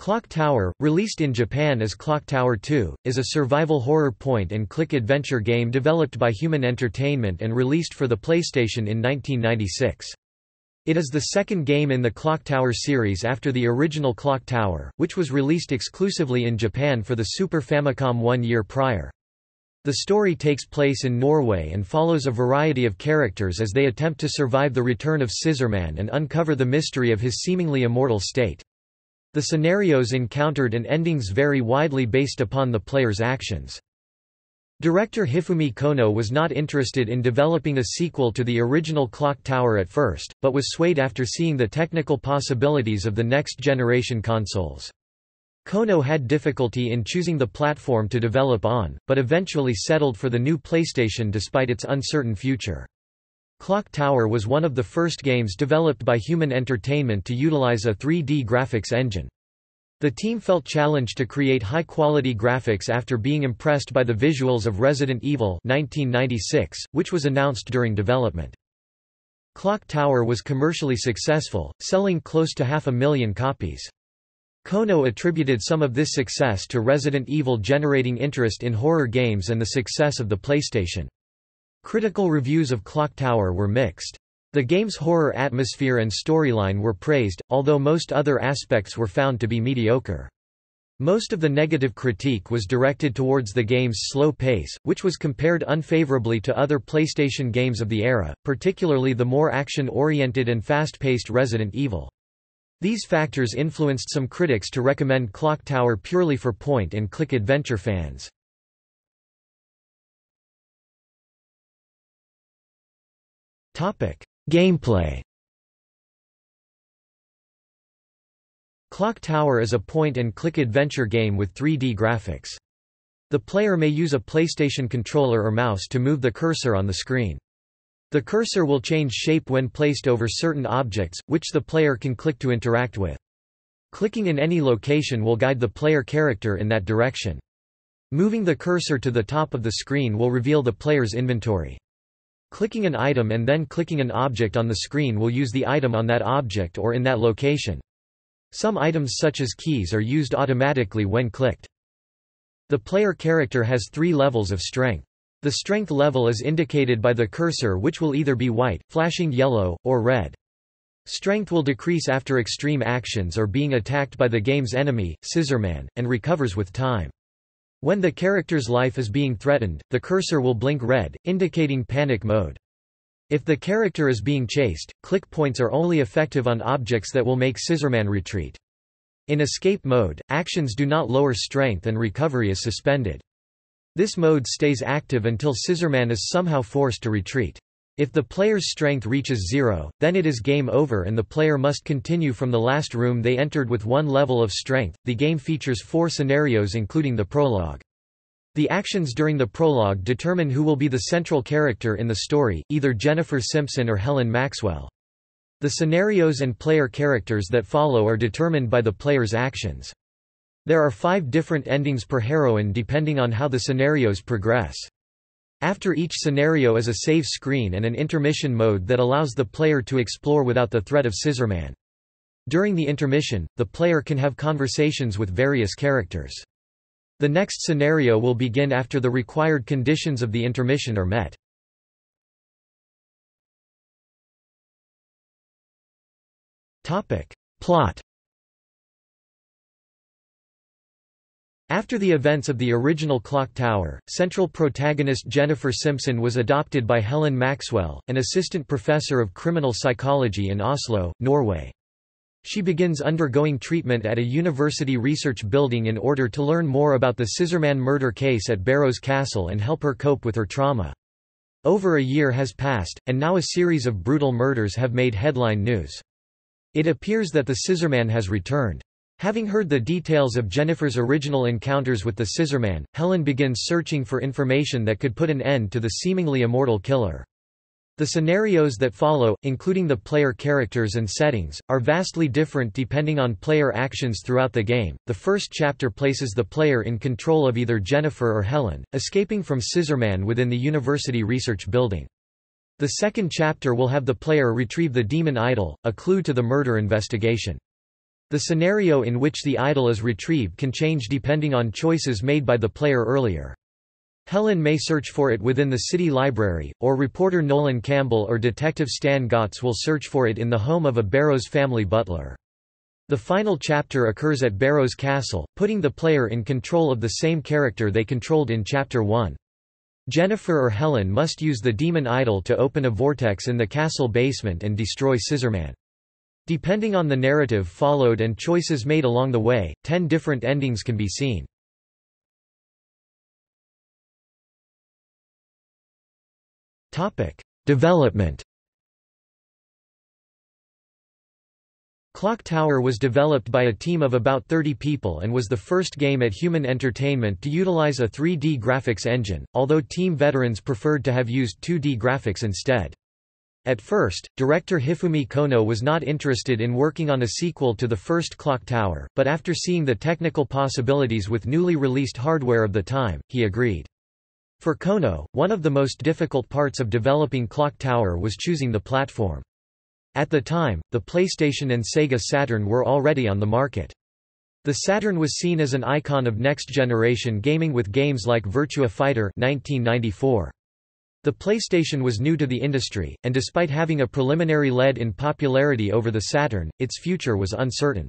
Clock Tower, released in Japan as Clock Tower 2, is a survival horror point-and-click adventure game developed by Human Entertainment and released for the PlayStation in 1996. It is the second game in the Clock Tower series after the original Clock Tower, which was released exclusively in Japan for the Super Famicom 1 year prior. The story takes place in Norway and follows a variety of characters as they attempt to survive the return of Scissorman and uncover the mystery of his seemingly immortal state. The scenarios encountered and endings vary widely based upon the player's actions. Director Hifumi Kono was not interested in developing a sequel to the original Clock Tower at first, but was swayed after seeing the technical possibilities of the next-generation consoles. Kono had difficulty in choosing the platform to develop on, but eventually settled for the new PlayStation despite its uncertain future. Clock Tower was one of the first games developed by Human Entertainment to utilize a 3D graphics engine. The team felt challenged to create high-quality graphics after being impressed by the visuals of Resident Evil 1996, which was announced during development. Clock Tower was commercially successful, selling close to 500,000 copies. Kono attributed some of this success to Resident Evil generating interest in horror games and the success of the PlayStation. Critical reviews of Clock Tower were mixed. The game's horror atmosphere and storyline were praised, although most other aspects were found to be mediocre. Most of the negative critique was directed towards the game's slow pace, which was compared unfavorably to other PlayStation games of the era, particularly the more action-oriented and fast-paced Resident Evil. These factors influenced some critics to recommend Clock Tower purely for point-and-click adventure fans. Gameplay. Clock Tower is a point-and-click adventure game with 3D graphics. The player may use a PlayStation controller or mouse to move the cursor on the screen. The cursor will change shape when placed over certain objects, which the player can click to interact with. Clicking in any location will guide the player character in that direction. Moving the cursor to the top of the screen will reveal the player's inventory. Clicking an item and then clicking an object on the screen will use the item on that object or in that location. Some items such as keys are used automatically when clicked. The player character has 3 levels of strength. The strength level is indicated by the cursor, which will either be white, flashing yellow, or red. Strength will decrease after extreme actions or being attacked by the game's enemy, Scissorman, and recovers with time. When the character's life is being threatened, the cursor will blink red, indicating panic mode. If the character is being chased, click points are only effective on objects that will make Scissorman retreat. In escape mode, actions do not lower strength and recovery is suspended. This mode stays active until Scissorman is somehow forced to retreat. If the player's strength reaches 0, then it is game over and the player must continue from the last room they entered with 1 level of strength. The game features 4 scenarios including the prologue. The actions during the prologue determine who will be the central character in the story, either Jennifer Simpson or Helen Maxwell. The scenarios and player characters that follow are determined by the player's actions. There are 5 different endings per heroine depending on how the scenarios progress. After each scenario is a save screen and an intermission mode that allows the player to explore without the threat of Scissorman. During the intermission, the player can have conversations with various characters. The next scenario will begin after the required conditions of the intermission are met. Plot. After the events of the original Clock Tower, central protagonist Jennifer Simpson was adopted by Helen Maxwell, an assistant professor of criminal psychology in Oslo, Norway. She begins undergoing treatment at a university research building in order to learn more about the Scissorman murder case at Barrows Castle and help her cope with her trauma. Over a year has passed, and now a series of brutal murders have made headline news. It appears that the Scissorman has returned. Having heard the details of Jennifer's original encounters with the Scissorman, Helen begins searching for information that could put an end to the seemingly immortal killer. The scenarios that follow, including the player characters and settings, are vastly different depending on player actions throughout the game. The first chapter places the player in control of either Jennifer or Helen, escaping from Scissorman within the university research building. The second chapter will have the player retrieve the demon idol, a clue to the murder investigation. The scenario in which the idol is retrieved can change depending on choices made by the player earlier. Helen may search for it within the city library, or reporter Nolan Campbell or detective Stan Gotts will search for it in the home of a Barrows family butler. The final chapter occurs at Barrows Castle, putting the player in control of the same character they controlled in Chapter 1. Jennifer or Helen must use the demon idol to open a vortex in the castle basement and destroy Scissorman. Depending on the narrative followed and choices made along the way, 10 different endings can be seen. Development. Clock Tower was developed by a team of about 30 people and was the first game at Human Entertainment to utilize a 3D graphics engine, although team veterans preferred to have used 2D graphics instead. At first, director Hifumi Kono was not interested in working on a sequel to the first Clock Tower, but after seeing the technical possibilities with newly released hardware of the time, he agreed. For Kono, one of the most difficult parts of developing Clock Tower was choosing the platform. At the time, the PlayStation and Sega Saturn were already on the market. The Saturn was seen as an icon of next-generation gaming with games like Virtua Fighter (1994). The PlayStation was new to the industry, and despite having a preliminary lead in popularity over the Saturn, its future was uncertain.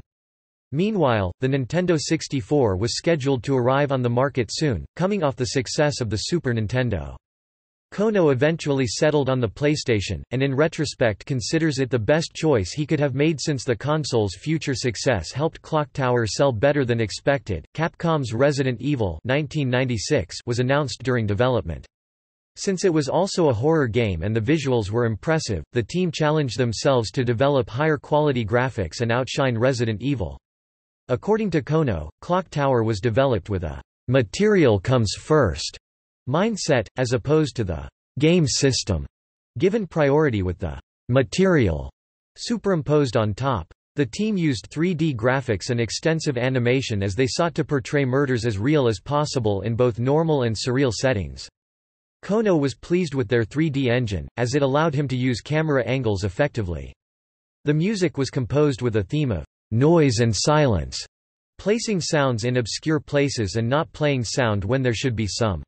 Meanwhile, the Nintendo 64 was scheduled to arrive on the market soon, coming off the success of the Super Nintendo. Kono eventually settled on the PlayStation, and in retrospect considers it the best choice he could have made since the console's future success helped Clock Tower sell better than expected. Capcom's Resident Evil (1996) was announced during development. Since it was also a horror game and the visuals were impressive, the team challenged themselves to develop higher quality graphics and outshine Resident Evil. According to Kono, Clock Tower was developed with a "material comes first" mindset, as opposed to the "game system" given priority with the "material" superimposed on top. The team used 3D graphics and extensive animation as they sought to portray murders as real as possible in both normal and surreal settings. Kono was pleased with their 3D engine, as it allowed him to use camera angles effectively. The music was composed with a theme of noise and silence, placing sounds in obscure places and not playing sound when there should be some.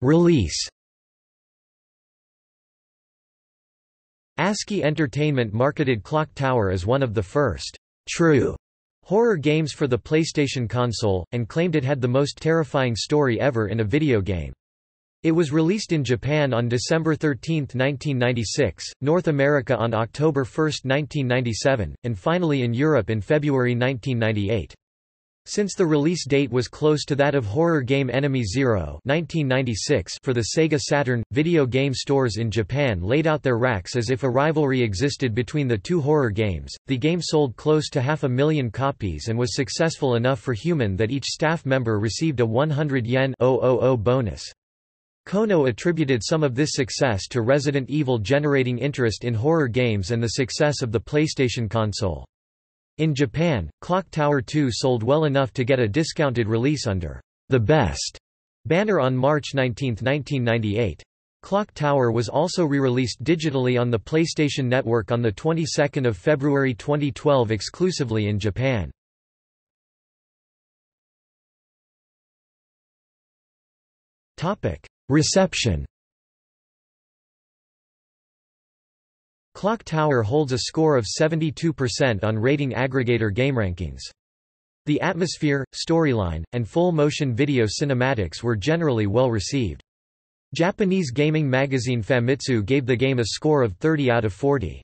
Release. ASCII Entertainment marketed Clock Tower as one of the first true horror games for the PlayStation console, and claimed it had the most terrifying story ever in a video game. It was released in Japan on December 13, 1996, North America on October 1, 1997, and finally in Europe in February 1998. Since the release date was close to that of horror game Enemy Zero (1996) for the Sega Saturn, video game stores in Japan laid out their racks as if a rivalry existed between the two horror games. The game sold close to 500,000 copies and was successful enough for Human that each staff member received a 100 yen (000) bonus. Kono attributed some of this success to Resident Evil generating interest in horror games and the success of the PlayStation console. In Japan, Clock Tower 2 sold well enough to get a discounted release under the Best banner on March 19, 1998. Clock Tower was also re-released digitally on the PlayStation Network on the 22nd of February 2012 exclusively in Japan. Topic: Reception. Clock Tower holds a score of 72% on rating aggregator GameRankings. The atmosphere, storyline, and full-motion video cinematics were generally well received. Japanese gaming magazine Famitsu gave the game a score of 30 out of 40.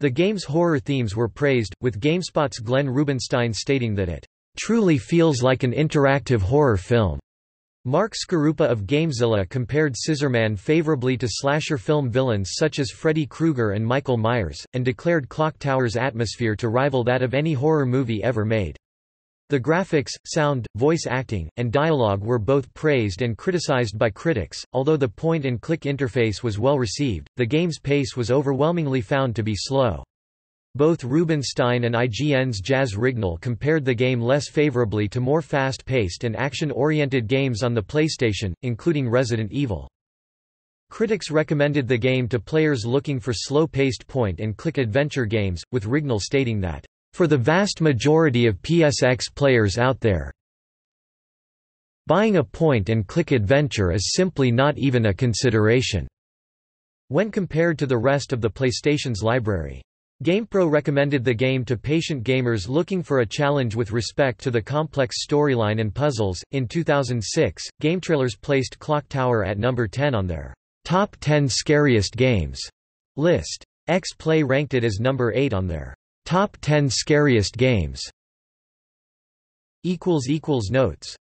The game's horror themes were praised, with GameSpot's Glenn Rubenstein stating that it "truly feels like an interactive horror film." Mark Skarupa of Gamezilla compared Scissorman favorably to slasher film villains such as Freddy Krueger and Michael Myers, and declared Clock Tower's atmosphere to rival that of any horror movie ever made. The graphics, sound, voice acting, and dialogue were both praised and criticized by critics. Although the point-and-click interface was well received, the game's pace was overwhelmingly found to be slow. Both Rubinstein and IGN's Jazz Rignall compared the game less favorably to more fast-paced and action-oriented games on the PlayStation, including Resident Evil. Critics recommended the game to players looking for slow-paced point-and-click adventure games, with Rignall stating that, "...for the vast majority of PSX players out there, buying a point-and-click adventure is simply not even a consideration," when compared to the rest of the PlayStation's library. GamePro recommended the game to patient gamers looking for a challenge with respect to the complex storyline and puzzles. In 2006, GameTrailers placed Clock Tower at number 10 on their Top 10 Scariest Games list. X-Play ranked it as number 8 on their Top 10 Scariest Games. Notes